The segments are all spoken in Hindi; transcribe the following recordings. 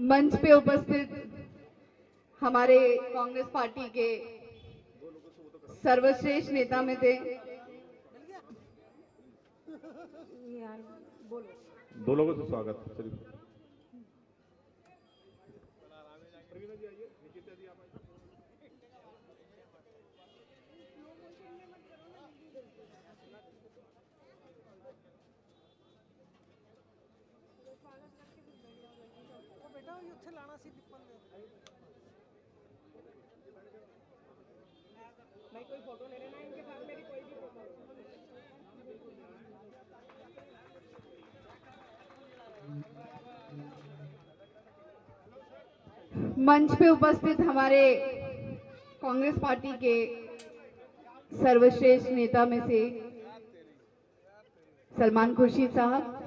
मंच पे उपस्थित हमारे कांग्रेस पार्टी के सर्वश्रेष्ठ नेता में थे, दो लोगों से स्वागत, मैं कोई फोटो ले लेना इनके साथ मेरी कोई भी फोटो। मंच पे उपस्थित हमारे कांग्रेस पार्टी के सर्वश्रेष्ठ नेता में से सलमान खुर्शीद साहब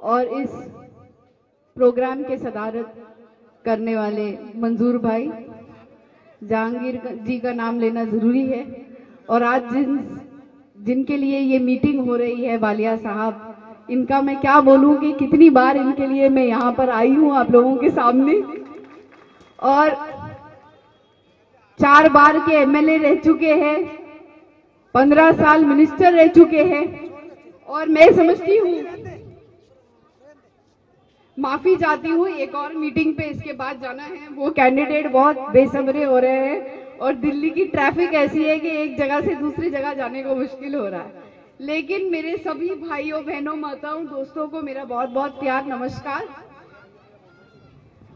और इस प्रोग्राम के सदारत करने वाले मंजूर भाई जांगीर जी का नाम लेना जरूरी है। और आज जिनके लिए ये मीटिंग हो रही है, वालिया साहब, इनका मैं क्या बोलूं कि कितनी बार इनके लिए मैं यहाँ पर आई हूँ आप लोगों के सामने, और 4 बार के एमएलए रह चुके हैं, 15 साल मिनिस्टर रह चुके हैं, और मैं समझती हूँ, माफी चाहती हूँ, एक और मीटिंग पे इसके बाद जाना है। वो कैंडिडेट बहुत बेसब्रे हो रहे हैं और दिल्ली की ट्रैफिक ऐसी है कि एक जगह से दूसरी जगह जाने को मुश्किल हो रहा है। लेकिन मेरे सभी भाइयों बहनों माताओं दोस्तों को मेरा बहुत बहुत प्यार नमस्कार।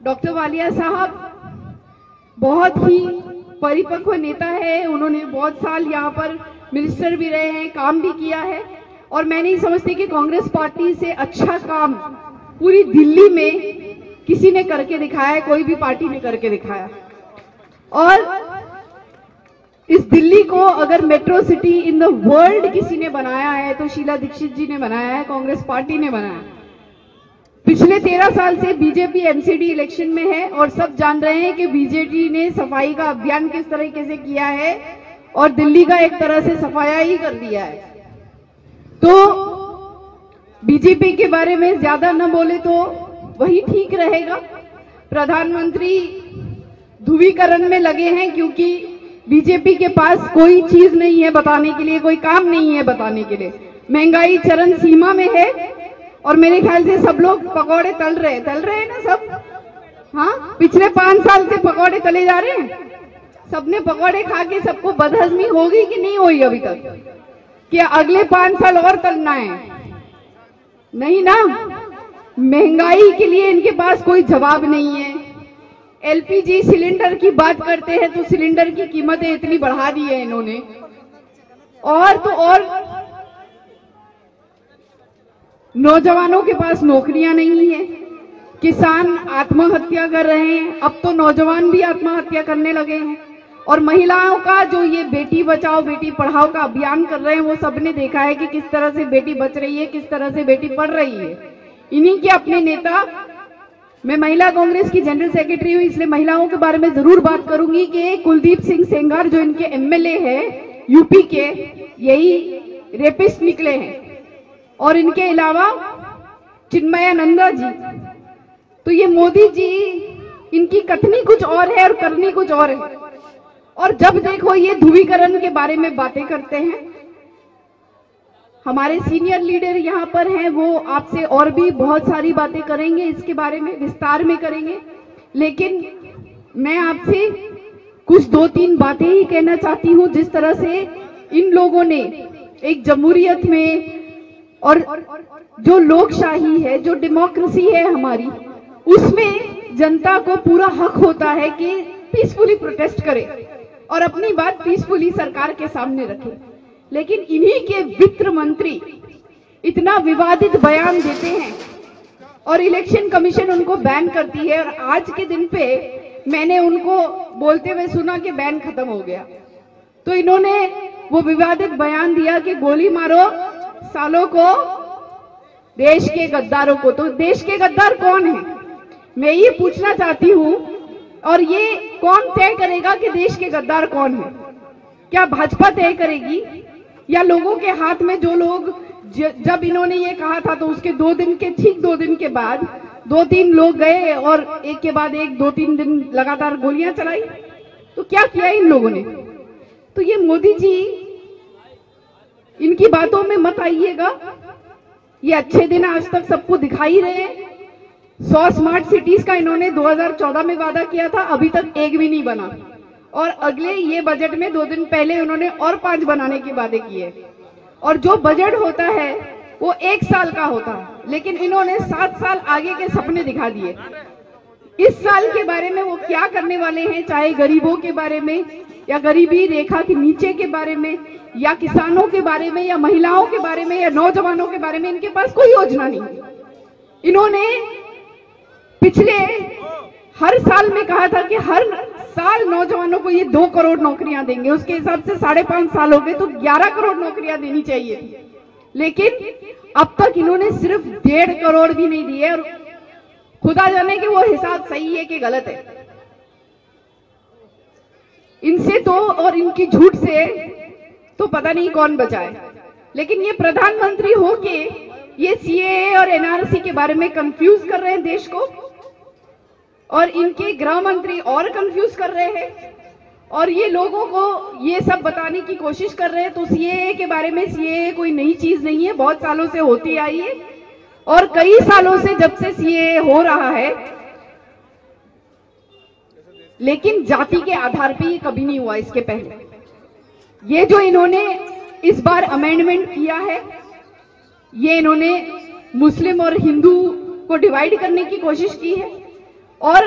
डॉक्टर वालिया साहब बहुत ही परिपक्व नेता है, उन्होंने बहुत साल यहाँ पर मिनिस्टर भी रहे हैं, काम भी किया है, और मैं नहीं समझती कि कांग्रेस पार्टी से अच्छा काम पूरी दिल्ली में किसी ने करके दिखाया, कोई भी पार्टी ने करके दिखाया। और इस दिल्ली को अगर metro city in the world किसी ने बनाया है तो शीला दीक्षित जी ने बनाया है, कांग्रेस पार्टी ने बनाया। पिछले 13 साल से बीजेपी एमसीडी इलेक्शन में है और सब जान रहे हैं कि बीजेपी ने सफाई का अभियान किस तरीके से किया है और दिल्ली का एक तरह से सफाया ही कर दिया है। तो बीजेपी के बारे में ज्यादा न बोले तो वही ठीक रहेगा। प्रधानमंत्री ध्रुवीकरण में लगे हैं क्योंकि बीजेपी के पास कोई चीज नहीं है बताने के लिए, कोई काम नहीं है बताने के लिए। महंगाई चरम सीमा में है और मेरे ख्याल से सब लोग पकौड़े तल रहे हैं ना सब। हाँ, पिछले 5 साल से पकौड़े तले जा रहे हैं, सबने पकौड़े खा के सबको बदहजमी होगी कि नहीं होगी अभी तक, कि अगले 5 साल और तलना है? नहीं ना। महंगाई के लिए इनके पास कोई जवाब नहीं है। एलपीजी सिलेंडर की बात करते हैं तो सिलेंडर की कीमतें इतनी बढ़ा दी है इन्होंने, और तो और नौजवानों के पास नौकरियां नहीं है, किसान आत्महत्या कर रहे हैं, अब तो नौजवान भी आत्महत्या करने लगे हैं, और महिलाओं का जो ये बेटी बचाओ बेटी पढ़ाओ का अभियान कर रहे हैं वो सबने देखा है कि किस तरह से बेटी बच रही है, किस तरह से बेटी पढ़ रही है। इन्हीं के अपने नेता, मैं महिला कांग्रेस की जनरल सेक्रेटरी हूँ इसलिए महिलाओं के बारे में जरूर बात करूंगी, कि कुलदीप सिंह सेंगार जो इनके एमएलए हैं यूपी के, यही रेपिस्ट निकले हैं, और इनके अलावा चिन्मयानंद जी। तो ये मोदी जी, इनकी कथनी कुछ और है और करनी कुछ और है, और जब देखो ये ध्रुवीकरण के बारे में बातें करते हैं। हमारे सीनियर लीडर यहाँ पर हैं, वो आपसे और भी बहुत सारी बातें करेंगे, इसके बारे में विस्तार में करेंगे, लेकिन मैं आपसे कुछ 2-3 बातें ही कहना चाहती हूँ। जिस तरह से इन लोगों ने एक जमहूरियत में और जो लोकशाही है, जो डेमोक्रेसी है हमारी, उसमें जनता को पूरा हक होता है कि पीसफुली प्रोटेस्ट करे और अपनी बात पीसफुली सरकार के सामने रखे, लेकिन इन्हीं के वित्त मंत्री इतना विवादित बयान देते हैं और इलेक्शन कमीशन उनको बैन करती है। और आज के दिन पे मैंने उनको बोलते हुए सुना कि बैन खत्म हो गया, तो इन्होंने वो विवादित बयान दिया कि गोली मारो सालों को, देश के गद्दारों को। तो देश के गद्दार कौन है, मैं ये पूछना चाहती हूँ, और ये कौन तय करेगा कि देश के गद्दार कौन है? क्या भाजपा तय करेगी, या लोगों के हाथ में जो लोग जब इन्होंने ये कहा था तो उसके ठीक दो दिन के बाद 2-3 लोग गए और एक के बाद एक 2-3 दिन लगातार गोलियां चलाई। तो क्या किया इन लोगों ने? तो ये मोदी जी, इनकी बातों में मत आइएगा। ये अच्छे दिन आज तक सबको दिखा ही रहे हैं। 100 स्मार्ट सिटीज का इन्होंने 2014 में वादा किया था, अभी तक एक भी नहीं बना। और अगले ये बजट में 2 दिन पहले उन्होंने और 5 बनाने के वादे किए। और जो बजट होता है वो 1 साल का होता है, लेकिन इन्होंने 7 साल आगे के सपने दिखा दिए। इस साल के बारे में वो क्या करने वाले हैं, चाहे गरीबों के बारे में या गरीबी रेखा के नीचे के बारे में या किसानों के बारे में या महिलाओं के बारे में या नौजवानों के बारे में, इनके पास कोई योजना नहीं। इन्होंने पिछले हर साल में कहा था कि हर साल नौजवानों को ये 2 करोड़ नौकरियां देंगे। उसके हिसाब से 5.5 साल हो गए तो 11 करोड़ नौकरियां देनी चाहिए थी, लेकिन अब तक इन्होंने सिर्फ 1.5 करोड़ भी नहीं दिए। और खुदा जाने कि वो हिसाब सही है कि गलत है। इनसे तो और इनकी झूठ से तो पता नहीं कौन बचा है। लेकिन ये प्रधानमंत्री हो के ये सीएए और एनआरसी के बारे में कंफ्यूज कर रहे हैं देश को, और इनके गृह मंत्री और कंफ्यूज कर रहे हैं, और ये लोगों को ये सब बताने की कोशिश कर रहे हैं। तो सीएए के बारे में, सीएए कोई नई चीज नहीं है, बहुत सालों से होती आई है। और कई सालों से जब से सीएए हो रहा है, लेकिन जाति के आधार पे ये कभी नहीं हुआ। इसके पहले ये जो इन्होंने इस बार अमेंडमेंट किया है, ये इन्होंने मुस्लिम और हिंदू को डिवाइड करने की कोशिश की है। और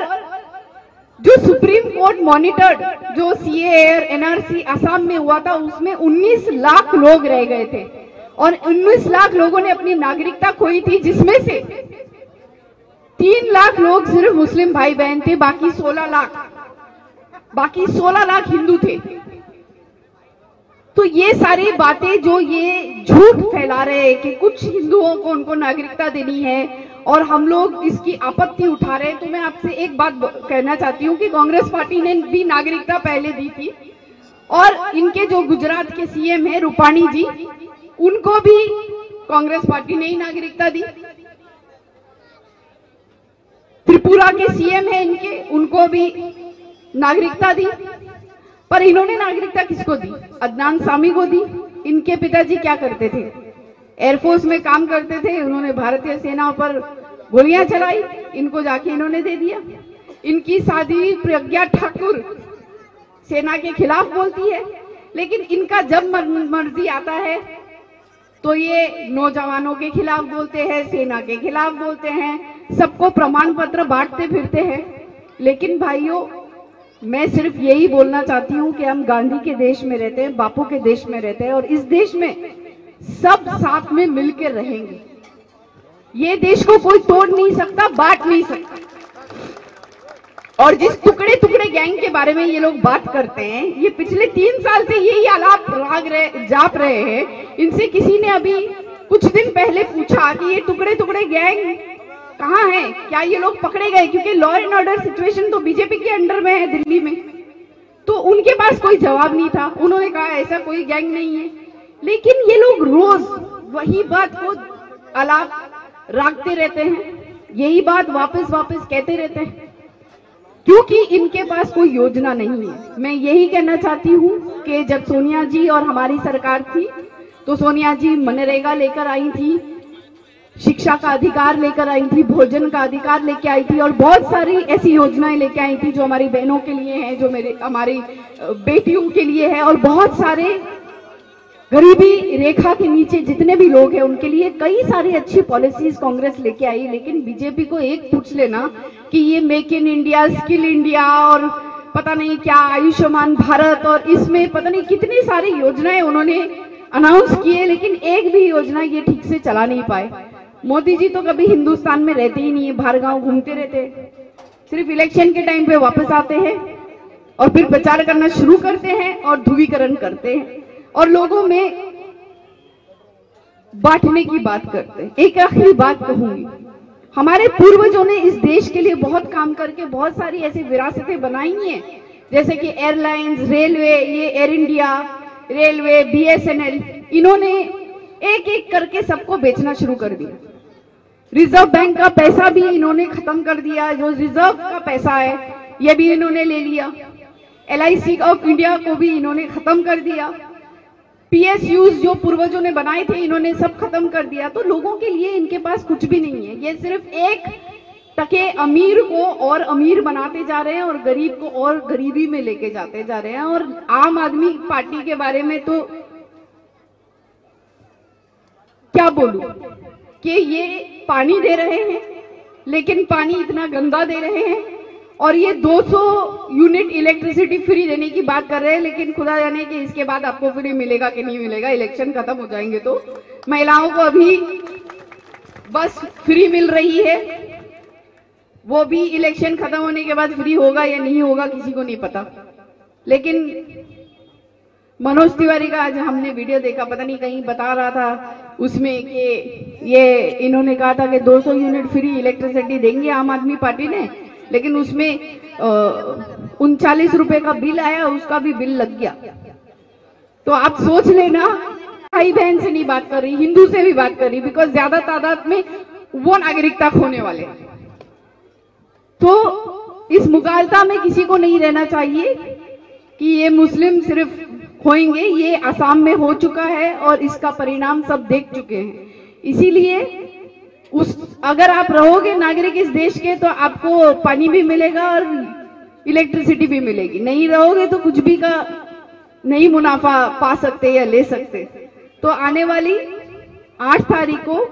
जो सुप्रीम कोर्ट मॉनिटर्ड जो सीएए और एनआरसी असम में हुआ था, उसमें 19 लाख लोग रह गए थे और 19 लाख लोगों ने अपनी नागरिकता खोई थी, जिसमें से 3 लाख लोग सिर्फ मुस्लिम भाई बहन थे, बाकी 16 लाख हिंदू थे। तो ये सारी बातें जो ये झूठ फैला रहे हैं कि कुछ हिंदुओं को उनको नागरिकता देनी है और हम लोग इसकी आपत्ति उठा रहे हैं, तो मैं आपसे एक बात कहना चाहती हूँ कि कांग्रेस पार्टी ने भी नागरिकता पहले दी थी, और इनके जो गुजरात के सीएम हैं रूपाणी जी, उनको भी कांग्रेस पार्टी ने ही नागरिकता दी। त्रिपुरा के सीएम हैं इनके, उनको भी नागरिकता दी। पर इन्होंने नागरिकता किसको दी? अदनान सामी को दी। इनके पिताजी क्या करते थे? एयरफोर्स में काम करते थे। उन्होंने भारतीय सेना पर गोलियां चलाई, इनको जाके इन्होंने दे दिया। इनकी शादी प्रज्ञा ठाकुर सेना के खिलाफ बोलती है, लेकिन इनका जब मर्जी आता है तो ये नौजवानों के खिलाफ बोलते हैं, सेना के खिलाफ बोलते हैं, सबको प्रमाण पत्र बांटते फिरते हैं। लेकिन भाइयों, मैं सिर्फ यही बोलना चाहती हूँ कि हम गांधी के देश में रहते हैं, बापू के देश में रहते हैं, और इस देश में सब साथ में मिलकर रहेंगे। ये देश को कोई तोड़ नहीं सकता, बांट नहीं सकता। और जिस टुकड़े टुकड़े गैंग के बारे में ये लोग बात करते हैं, ये पिछले 3 साल से यही आलाप जाप रहे हैं। इनसे किसी ने अभी कुछ दिन पहले पूछा कि ये टुकड़े टुकड़े गैंग कहाँ है, क्या ये लोग पकड़े गए? क्योंकि लॉ एंड ऑर्डर सिचुएशन तो बीजेपी के अंडर में है दिल्ली में। तो उनके पास कोई जवाब नहीं था, उन्होंने कहा ऐसा कोई गैंग नहीं है। लेकिन ये लोग रोज वही बात को आलाप रखते रहते हैं, यही बात वापस कहते रहते हैं, क्योंकि इनके पास कोई योजना नहीं है। मैं यही कहना चाहती हूँ कि जब सोनिया जी और हमारी सरकार थी, तो सोनिया जी मनरेगा लेकर आई थी, शिक्षा का अधिकार लेकर आई थी, भोजन का अधिकार लेकर आई थी, और बहुत सारी ऐसी योजनाएं लेकर आई थी जो हमारी बहनों के लिए हैं, जो हमारी बेटियों के लिए है, और बहुत सारे गरीबी रेखा के नीचे जितने भी लोग हैं उनके लिए कई सारी अच्छी पॉलिसीज कांग्रेस लेके आई। लेकिन बीजेपी को एक पूछ लेना कि ये make in India, skill India और पता नहीं क्या, आयुष्मान भारत, और इसमें पता नहीं कितनी सारी योजनाएं उन्होंने अनाउंस किए, लेकिन एक भी योजना ये ठीक से चला नहीं पाए। मोदी जी तो कभी हिंदुस्तान में रहते ही नहीं है, बाहर गाँव घूमते रहते, सिर्फ इलेक्शन के टाइम पे वापस आते हैं और फिर प्रचार करना शुरू करते हैं और ध्रुवीकरण करते हैं और लोगों में बांटने की बात करते हैं। एक आखिरी बात कहूंगी, हमारे पूर्वजों ने इस देश के लिए बहुत काम करके बहुत सारी ऐसी विरासतें बनाई हैं, जैसे कि एयरलाइंस, रेलवे, ये एयर इंडिया, रेलवे, बीएसएनएल, इन्होंने एक एक करके सबको बेचना शुरू कर दिया। रिजर्व बैंक का पैसा भी इन्होंने खत्म कर दिया, जो रिजर्व का पैसा है ये भी इन्होंने ले लिया। LIC ऑफ इंडिया को भी इन्होंने खत्म कर दिया। PSUs जो पूर्वजों ने बनाए थे इन्होंने सब खत्म कर दिया। तो लोगों के लिए इनके पास कुछ भी नहीं है। ये सिर्फ एक टके अमीर को और अमीर बनाते जा रहे हैं और गरीब को और गरीबी में लेके जाते जा रहे हैं। और आम आदमी पार्टी के बारे में तो क्या बोलूं कि ये पानी दे रहे हैं, लेकिन पानी इतना गंदा दे रहे हैं। और ये 200 यूनिट इलेक्ट्रिसिटी फ्री देने की बात कर रहे हैं, लेकिन खुदा जाने कि इसके बाद आपको फ्री मिलेगा कि नहीं मिलेगा। इलेक्शन खत्म हो जाएंगे तो महिलाओं को अभी बस फ्री मिल रही है, वो भी इलेक्शन खत्म होने के बाद फ्री होगा या नहीं होगा किसी को नहीं पता। लेकिन मनोज तिवारी का आज हमने वीडियो देखा, पता नहीं कहीं बता रहा था उसमें कि ये इन्होंने कहा था कि 200 यूनिट फ्री इलेक्ट्रिसिटी देंगे आम आदमी पार्टी ने, लेकिन उसमें 39 रुपए का बिल आया, उसका भी बिल लग गया। तो आप सोच लेना, भाई बहन से नहीं बात कर रही, हिंदू से भी बात कर रही, बिकॉज ज्यादा तादाद में वो नागरिकता खोने वाले। तो इस मुगालता में किसी को नहीं रहना चाहिए कि ये मुस्लिम सिर्फ होंगे। ये असम में हो चुका है और इसका परिणाम सब देख चुके हैं। इसीलिए अगर आप रहोगे नागरिक इस देश के तो आपको पानी भी मिलेगा और इलेक्ट्रिसिटी भी मिलेगी, नहीं रहोगे तो कुछ भी का नहीं मुनाफा पा सकते या ले सकते। तो आने वाली 8 तारीख को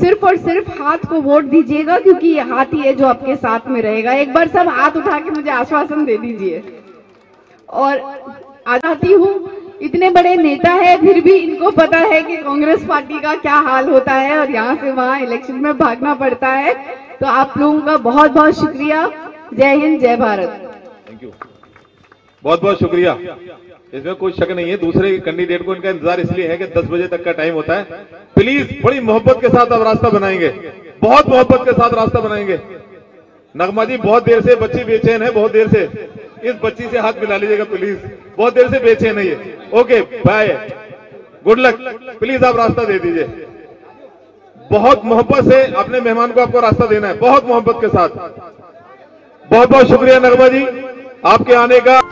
सिर्फ और सिर्फ हाथ को वोट दीजिएगा, क्योंकि ये हाथ ही है जो आपके साथ में रहेगा। एक बार सब हाथ उठा के मुझे आश्वासन दे दीजिए। और आती हूँ, इतने बड़े नेता है फिर भी इनको पता है कि कांग्रेस पार्टी का क्या हाल होता है और यहाँ से वहाँ इलेक्शन में भागना पड़ता है। तो आप लोगों का बहुत बहुत शुक्रिया। जय हिंद, जय भारत। थैंक यू, बहुत बहुत शुक्रिया। इसमें कोई शक नहीं है, दूसरे कैंडिडेट को इनका इंतजार इसलिए है कि 10 बजे तक का टाइम होता है। प्लीज बड़ी मोहब्बत के साथ आप रास्ता बनाएंगे, बहुत मोहब्बत के साथ रास्ता बनाएंगे। नगमा जी बहुत देर से बच्ची बेचैन है, बहुत देर से इस बच्ची से हाथ मिला लीजिएगा प्लीज, बहुत देर से बेचैन है ये। Okay bye, good luck, please आप रास्ता दे दीजिए। बहुत मोहब्बत से अपने मेहमान को आपको रास्ता देना है, बहुत मोहब्बत के साथ। बहुत बहुत शुक्रिया नगमा जी आपके आने का।